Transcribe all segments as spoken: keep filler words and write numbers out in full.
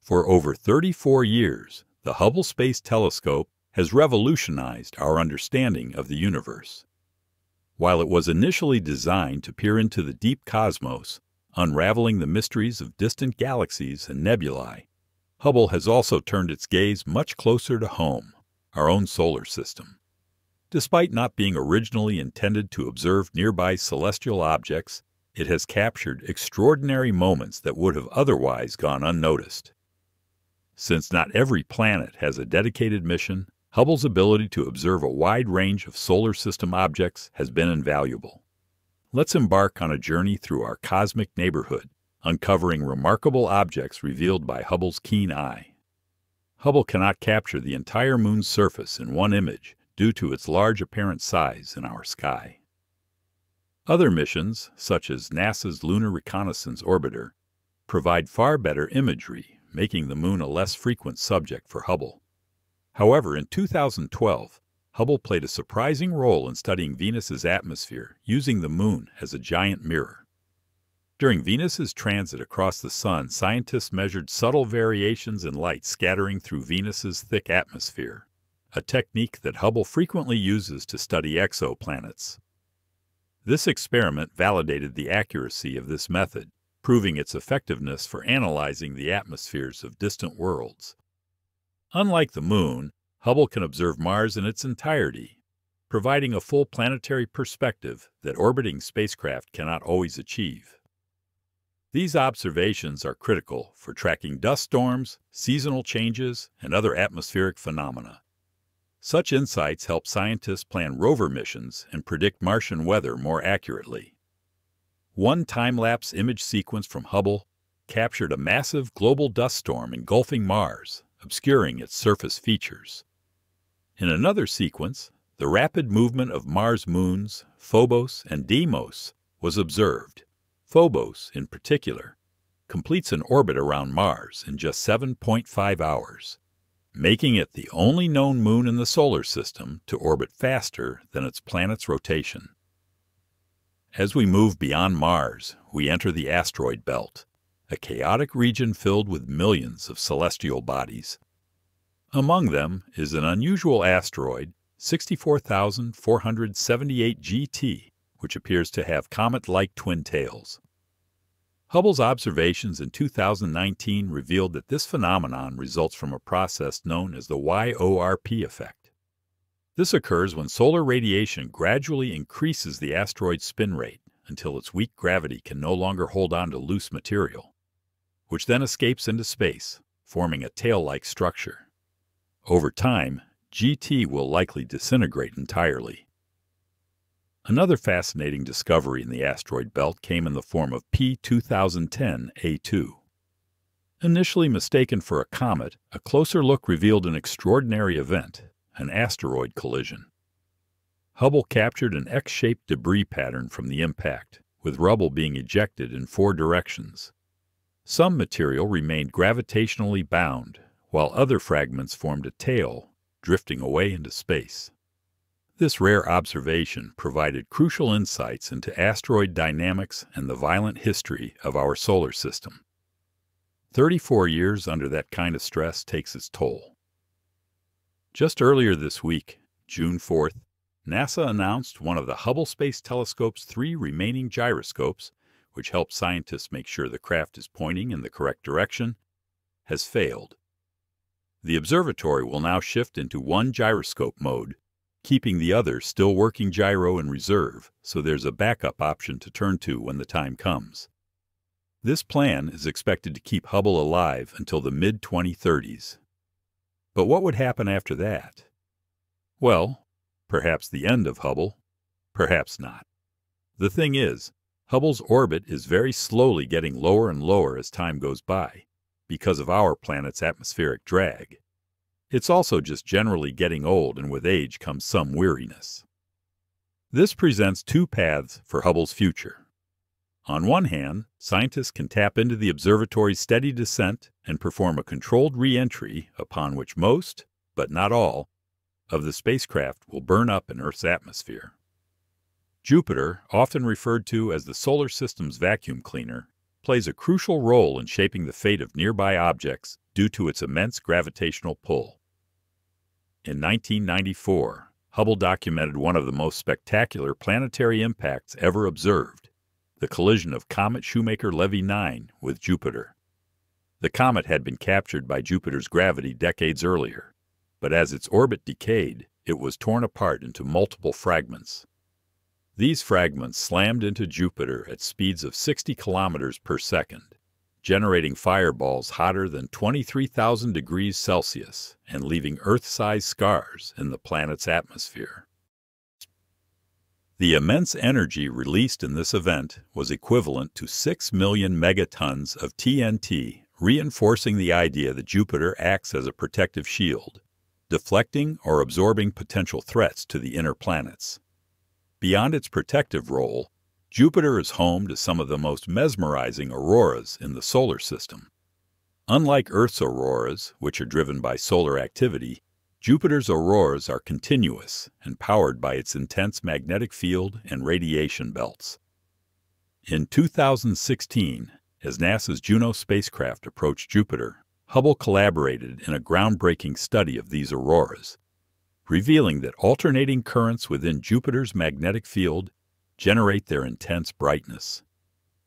For over thirty-four years, the Hubble Space Telescope has revolutionized our understanding of the universe. While it was initially designed to peer into the deep cosmos, unraveling the mysteries of distant galaxies and nebulae, Hubble has also turned its gaze much closer to home, our own solar system. Despite not being originally intended to observe nearby celestial objects, it has captured extraordinary moments that would have otherwise gone unnoticed. Since not every planet has a dedicated mission, Hubble's ability to observe a wide range of solar system objects has been invaluable. Let's embark on a journey through our cosmic neighborhood, uncovering remarkable objects revealed by Hubble's keen eye. Hubble cannot capture the entire moon's surface in one image due to its large apparent size in our sky. Other missions, such as NASA's Lunar Reconnaissance Orbiter, provide far better imagery, making the moon a less frequent subject for Hubble. However, in two thousand twelve, Hubble played a surprising role in studying Venus's atmosphere using the moon as a giant mirror. During Venus's transit across the sun, scientists measured subtle variations in light scattering through Venus's thick atmosphere, a technique that Hubble frequently uses to study exoplanets. This experiment validated the accuracy of this method, proving its effectiveness for analyzing the atmospheres of distant worlds. Unlike the moon, Hubble can observe Mars in its entirety, providing a full planetary perspective that orbiting spacecraft cannot always achieve. These observations are critical for tracking dust storms, seasonal changes, and other atmospheric phenomena. Such insights help scientists plan rover missions and predict Martian weather more accurately. One time-lapse image sequence from Hubble captured a massive global dust storm engulfing Mars, obscuring its surface features. In another sequence, the rapid movement of Mars' moons, Phobos and Deimos, was observed. Phobos, in particular, completes an orbit around Mars in just seven point five hours, making it the only known moon in the solar system to orbit faster than its planet's rotation. As we move beyond Mars, we enter the asteroid belt, a chaotic region filled with millions of celestial bodies. Among them is an unusual asteroid, sixty-four thousand four hundred seventy-eight G T, which appears to have comet-like twin tails. Hubble's observations in two thousand nineteen revealed that this phenomenon results from a process known as the YORP effect. This occurs when solar radiation gradually increases the asteroid's spin rate until its weak gravity can no longer hold on to loose material, which then escapes into space, forming a tail-like structure. Over time, G T will likely disintegrate entirely. Another fascinating discovery in the asteroid belt came in the form of P twenty ten A two. Initially mistaken for a comet, a closer look revealed an extraordinary event, an asteroid collision. Hubble captured an X-shaped debris pattern from the impact, with rubble being ejected in four directions. Some material remained gravitationally bound, while other fragments formed a tail, drifting away into space. This rare observation provided crucial insights into asteroid dynamics and the violent history of our solar system. thirty-four years under that kind of stress takes its toll. Just earlier this week, June fourth, NASA announced one of the Hubble Space Telescope's three remaining gyroscopes, which helps scientists make sure the craft is pointing in the correct direction, has failed. The observatory will now shift into one gyroscope mode, keeping the other still working gyro in reserve, so there's a backup option to turn to when the time comes. This plan is expected to keep Hubble alive until the mid twenty thirties. But what would happen after that? Well, perhaps the end of Hubble, perhaps not. The thing is, Hubble's orbit is very slowly getting lower and lower as time goes by, because of our planet's atmospheric drag. It's also just generally getting old, and with age comes some weariness. This presents two paths for Hubble's future. On one hand, scientists can tap into the observatory's steady descent and perform a controlled re-entry upon which most, but not all, of the spacecraft will burn up in Earth's atmosphere. Jupiter, often referred to as the solar system's vacuum cleaner, plays a crucial role in shaping the fate of nearby objects due to its immense gravitational pull. In nineteen ninety-four, Hubble documented one of the most spectacular planetary impacts ever observed, the collision of comet Shoemaker-Levy nine with Jupiter. The comet had been captured by Jupiter's gravity decades earlier, but as its orbit decayed, it was torn apart into multiple fragments. These fragments slammed into Jupiter at speeds of sixty kilometers per second, generating fireballs hotter than twenty-three thousand degrees Celsius and leaving Earth-sized scars in the planet's atmosphere. The immense energy released in this event was equivalent to six million megatons of T N T, reinforcing the idea that Jupiter acts as a protective shield, deflecting or absorbing potential threats to the inner planets. Beyond its protective role, Jupiter is home to some of the most mesmerizing auroras in the solar system. Unlike Earth's auroras, which are driven by solar activity, Jupiter's auroras are continuous and powered by its intense magnetic field and radiation belts. In two thousand sixteen, as NASA's Juno spacecraft approached Jupiter, Hubble collaborated in a groundbreaking study of these auroras, revealing that alternating currents within Jupiter's magnetic field generate their intense brightness.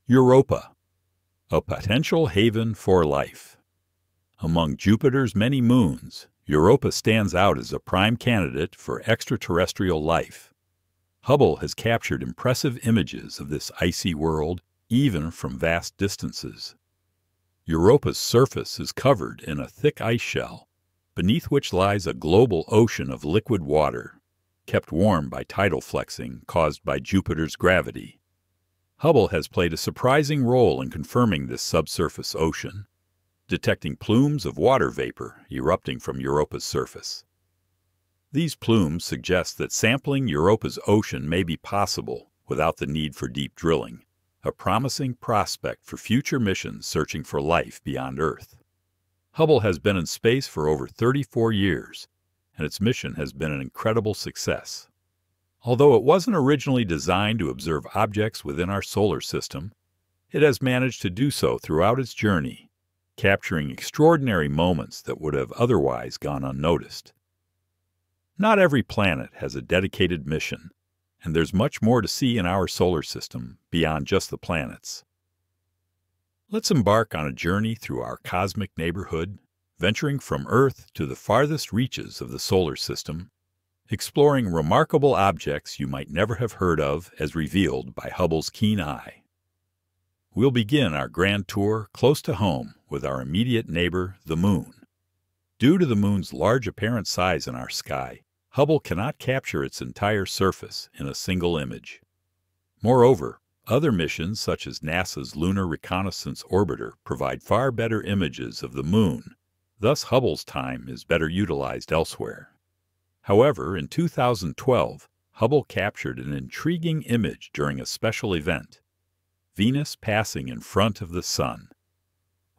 Europa, a potential haven for life. Among Jupiter's many moons, Europa stands out as a prime candidate for extraterrestrial life. Hubble has captured impressive images of this icy world, even from vast distances. Europa's surface is covered in a thick ice shell, beneath which lies a global ocean of liquid water, kept warm by tidal flexing caused by Jupiter's gravity. Hubble has played a surprising role in confirming this subsurface ocean, detecting plumes of water vapor erupting from Europa's surface. These plumes suggest that sampling Europa's ocean may be possible without the need for deep drilling, a promising prospect for future missions searching for life beyond Earth. Hubble has been in space for over thirty-four years, and its mission has been an incredible success. Although it wasn't originally designed to observe objects within our solar system, it has managed to do so throughout its journey, capturing extraordinary moments that would have otherwise gone unnoticed. Not every planet has a dedicated mission, and there's much more to see in our solar system beyond just the planets. Let's embark on a journey through our cosmic neighborhood, venturing from Earth to the farthest reaches of the solar system, exploring remarkable objects you might never have heard of as revealed by Hubble's keen eye. We'll begin our grand tour close to home with our immediate neighbor, the Moon. Due to the Moon's large apparent size in our sky, Hubble cannot capture its entire surface in a single image. Moreover, other missions, such as NASA's Lunar Reconnaissance Orbiter, provide far better images of the Moon, thus Hubble's time is better utilized elsewhere. However, in two thousand twelve, Hubble captured an intriguing image during a special event, Venus passing in front of the Sun.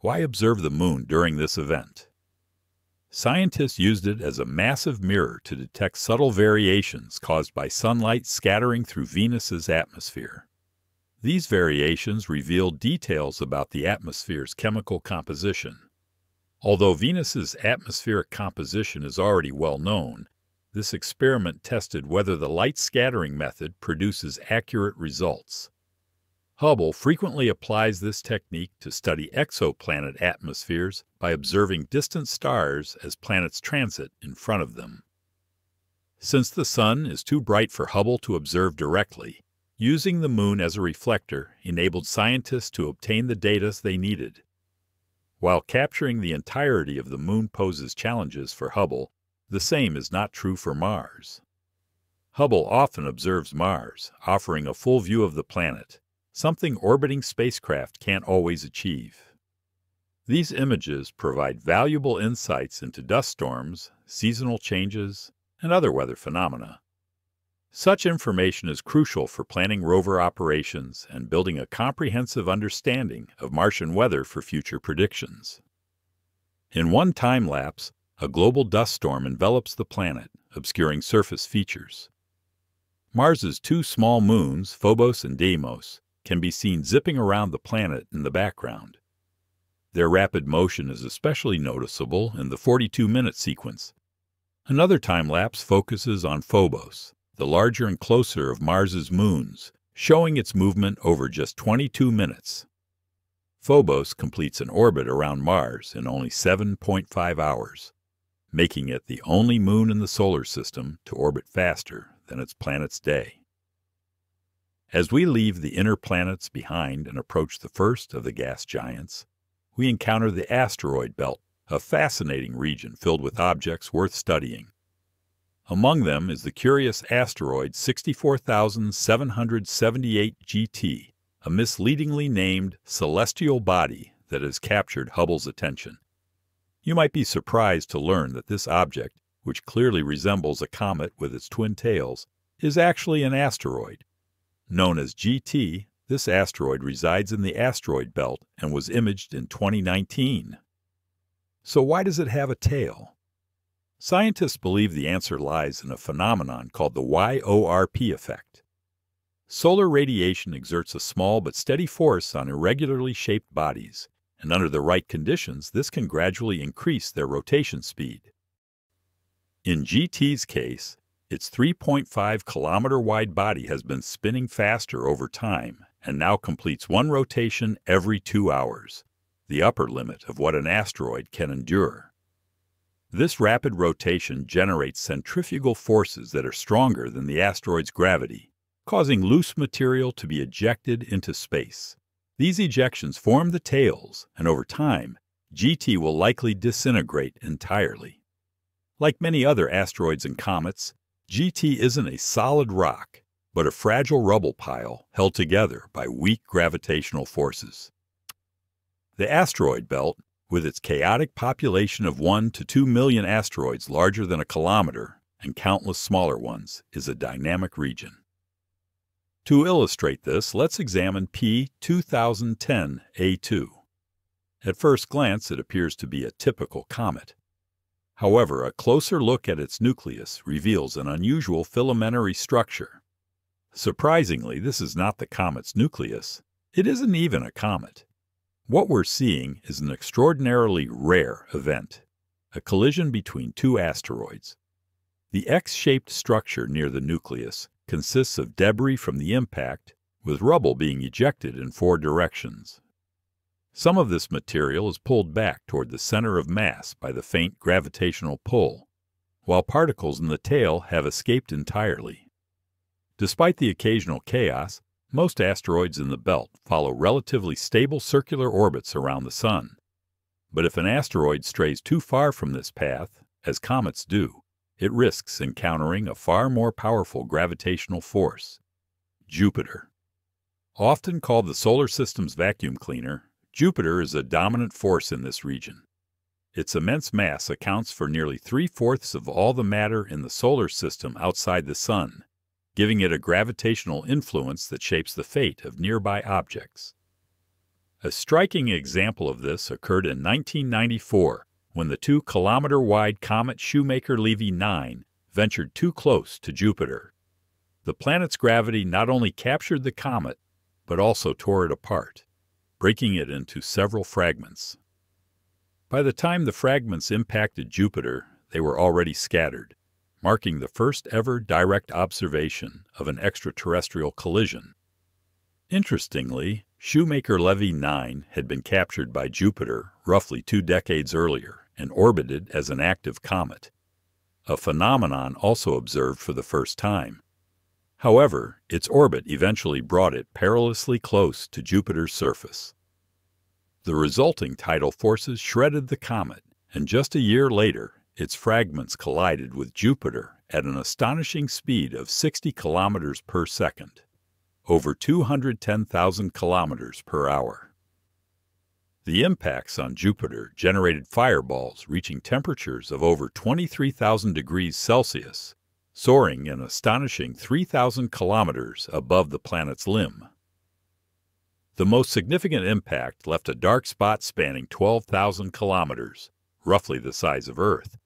Why observe the Moon during this event? Scientists used it as a massive mirror to detect subtle variations caused by sunlight scattering through Venus's atmosphere. These variations reveal details about the atmosphere's chemical composition. Although Venus's atmospheric composition is already well known, this experiment tested whether the light scattering method produces accurate results. Hubble frequently applies this technique to study exoplanet atmospheres by observing distant stars as planets transit in front of them. Since the Sun is too bright for Hubble to observe directly, using the Moon as a reflector enabled scientists to obtain the data they needed. While capturing the entirety of the Moon poses challenges for Hubble, the same is not true for Mars. Hubble often observes Mars, offering a full view of the planet, something orbiting spacecraft can't always achieve. These images provide valuable insights into dust storms, seasonal changes, and other weather phenomena. Such information is crucial for planning rover operations and building a comprehensive understanding of Martian weather for future predictions. In one time lapse, a global dust storm envelops the planet, obscuring surface features. Mars's two small moons, Phobos and Deimos, can be seen zipping around the planet in the background. Their rapid motion is especially noticeable in the forty-two minute sequence. Another time-lapse focuses on Phobos, the larger and closer of Mars's moons, showing its movement over just twenty-two minutes. Phobos completes an orbit around Mars in only seven point five hours, making it the only moon in the solar system to orbit faster than its planet's day. As we leave the inner planets behind and approach the first of the gas giants, we encounter the asteroid belt, a fascinating region filled with objects worth studying. Among them is the curious asteroid sixty-four thousand seven hundred seventy-eight G T, a misleadingly named celestial body that has captured Hubble's attention. You might be surprised to learn that this object, which clearly resembles a comet with its twin tails, is actually an asteroid. Known as G T, this asteroid resides in the asteroid belt and was imaged in twenty nineteen. So why does it have a tail? Scientists believe the answer lies in a phenomenon called the YORP effect. Solar radiation exerts a small but steady force on irregularly shaped bodies, and under the right conditions, this can gradually increase their rotation speed. In G T's case, its three point five kilometer wide body has been spinning faster over time and now completes one rotation every two hours. The upper limit of what an asteroid can endure. This rapid rotation generates centrifugal forces that are stronger than the asteroid's gravity, causing loose material to be ejected into space. These ejections form the tails, and over time, G T will likely disintegrate entirely. Like many other asteroids and comets, G T isn't a solid rock, but a fragile rubble pile held together by weak gravitational forces. The asteroid belt, with its chaotic population of one to two million asteroids larger than a kilometer and countless smaller ones, is a dynamic region. To illustrate this, let's examine P two thousand ten A two. At first glance, it appears to be a typical comet. However, a closer look at its nucleus reveals an unusual filamentary structure. Surprisingly, this is not the comet's nucleus. It isn't even a comet. What we're seeing is an extraordinarily rare event, a collision between two asteroids. The X-shaped structure near the nucleus consists of debris from the impact, with rubble being ejected in four directions. Some of this material is pulled back toward the center of mass by the faint gravitational pull, while particles in the tail have escaped entirely. Despite the occasional chaos, most asteroids in the belt follow relatively stable circular orbits around the Sun. But if an asteroid strays too far from this path, as comets do, it risks encountering a far more powerful gravitational force, Jupiter. Often called the solar system's vacuum cleaner, Jupiter is a dominant force in this region. Its immense mass accounts for nearly three-fourths of all the matter in the solar system outside the Sun, giving it a gravitational influence that shapes the fate of nearby objects. A striking example of this occurred in nineteen ninety-four, when the two kilometer wide comet Shoemaker-Levy nine ventured too close to Jupiter. The planet's gravity not only captured the comet, but also tore it apart, breaking it into several fragments. By the time the fragments impacted Jupiter, they were already scattered, marking the first-ever direct observation of an extraterrestrial collision. Interestingly, Shoemaker-Levy nine had been captured by Jupiter roughly two decades earlier and orbited as an active comet, a phenomenon also observed for the first time. However, its orbit eventually brought it perilously close to Jupiter's surface. The resulting tidal forces shredded the comet, and just a year later, its fragments collided with Jupiter at an astonishing speed of sixty kilometers per second, over two hundred ten thousand kilometers per hour. The impacts on Jupiter generated fireballs reaching temperatures of over twenty-three thousand degrees Celsius, soaring an astonishing three thousand kilometers above the planet's limb. The most significant impact left a dark spot spanning twelve thousand kilometers, roughly the size of Earth,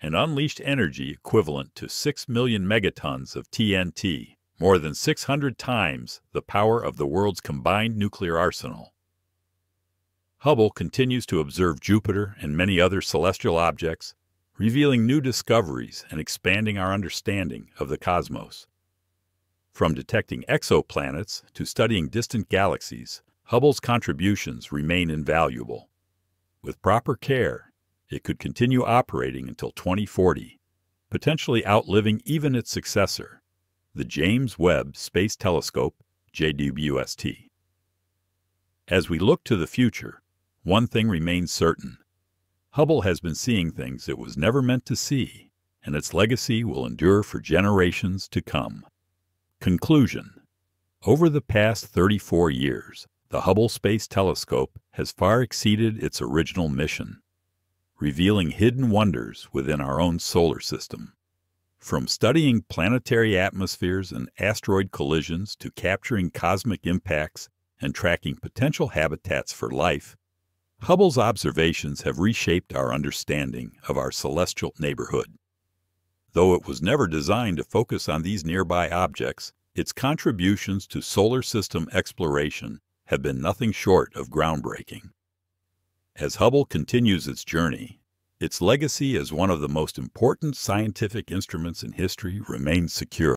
and unleashed energy equivalent to six million megatons of T N T, more than six hundred times the power of the world's combined nuclear arsenal. Hubble continues to observe Jupiter and many other celestial objects, revealing new discoveries and expanding our understanding of the cosmos. From detecting exoplanets to studying distant galaxies, Hubble's contributions remain invaluable. With proper care, it could continue operating until twenty forty, potentially outliving even its successor, the James Webb Space Telescope, J W S T. As we look to the future, one thing remains certain. Hubble has been seeing things it was never meant to see, and its legacy will endure for generations to come. Conclusion. Over the past thirty-four years, the Hubble Space Telescope has far exceeded its original mission, revealing hidden wonders within our own solar system. From studying planetary atmospheres and asteroid collisions to capturing cosmic impacts and tracking potential habitats for life, Hubble's observations have reshaped our understanding of our celestial neighborhood. Though it was never designed to focus on these nearby objects, its contributions to solar system exploration have been nothing short of groundbreaking. As Hubble continues its journey, its legacy as one of the most important scientific instruments in history remains secure.